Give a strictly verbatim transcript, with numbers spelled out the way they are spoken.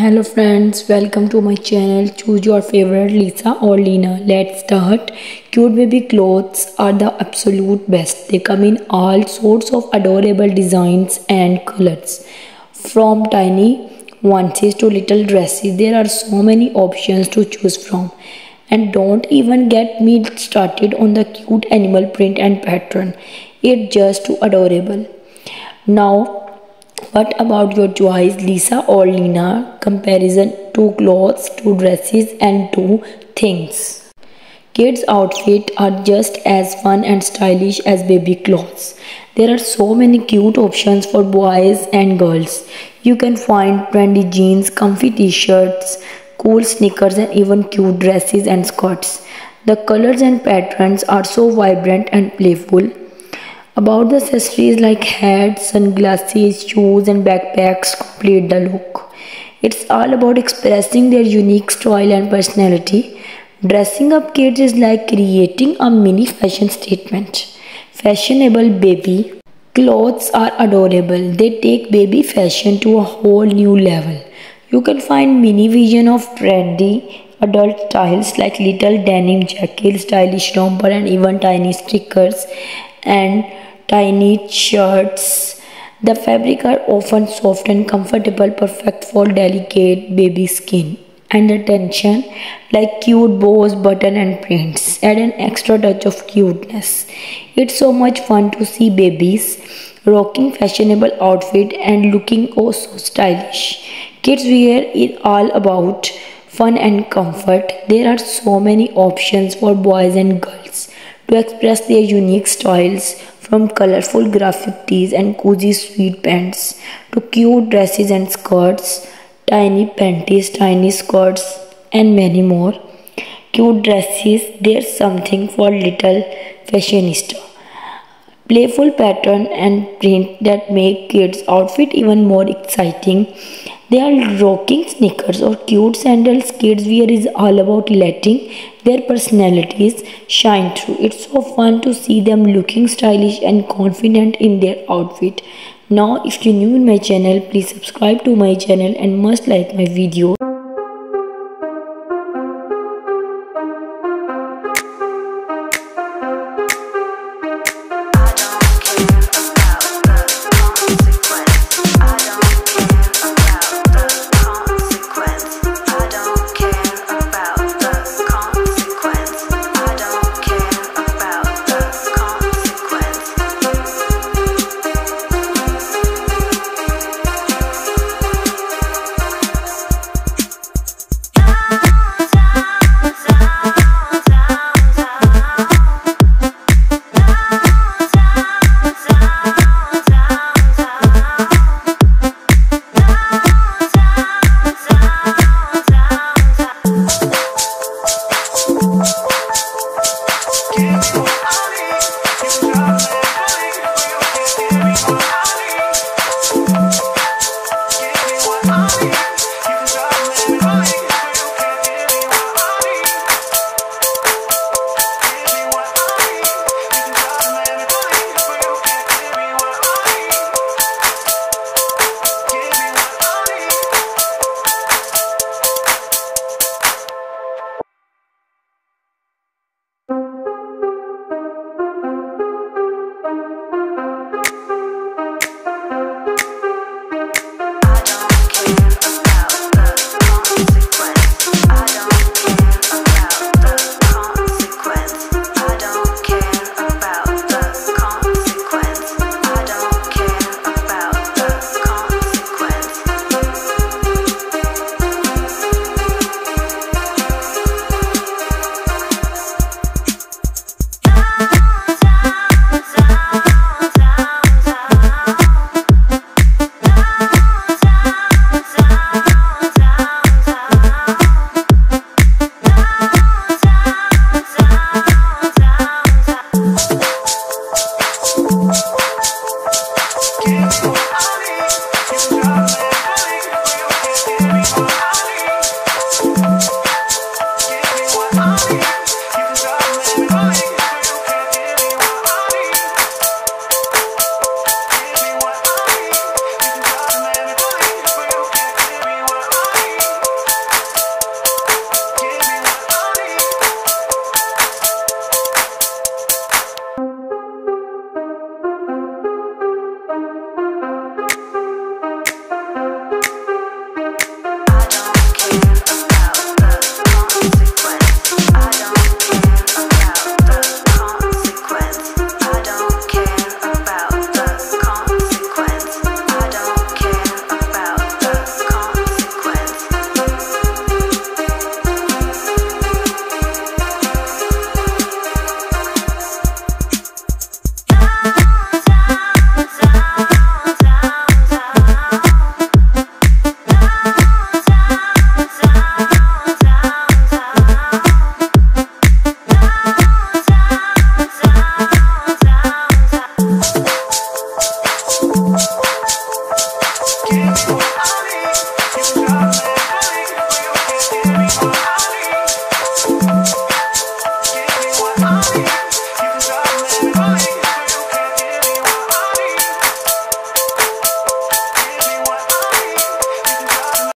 Hello friends, welcome to my channel. Choose your favorite Lisa or Lena. Let's start. Cute baby clothes are the absolute best. They come in all sorts of adorable designs and colors, from tiny onesies to little dresses. There are so many options to choose from, and don't even get me started on the cute animal print and pattern. It's just too adorable. Now, what about your choice, Lisa or Lena? Comparison to clothes, to dresses, and to things. Kids' outfits are just as fun and stylish as baby clothes. There are so many cute options for boys and girls. You can find trendy jeans, comfy t-shirts, cool sneakers, and even cute dresses and skirts. The colors and patterns are so vibrant and playful. About the accessories like hats, sunglasses, shoes, and backpacks complete the look. It's all about expressing their unique style and personality. Dressing up kids is like creating a mini fashion statement. Fashionable baby clothes are adorable. They take baby fashion to a whole new level. You can find mini vision of trendy adult styles like little denim jackets, stylish romper, and even tiny stickers and tiny shirts. The fabric are often soft and comfortable, perfect for delicate baby skin and attention, like cute bows, buttons, and prints. Add an extra touch of cuteness. It's so much fun to see babies rocking fashionable outfit and looking oh so stylish. Kids wear is all about fun and comfort. There are so many options for boys and girls to express their unique styles, from colorful graphic tees and cozy sweatpants to cute dresses and skirts, tiny panties, tiny skirts, and many more. Cute dresses, there's something for little fashionista. Playful pattern and print that make kids' outfit even more exciting. They are rocking sneakers or cute sandals. Kids wear is all about letting their personalities shine through. It's so fun to see them looking stylish and confident in their outfit. Now, if you're new in my channel, please subscribe to my channel and must like my video.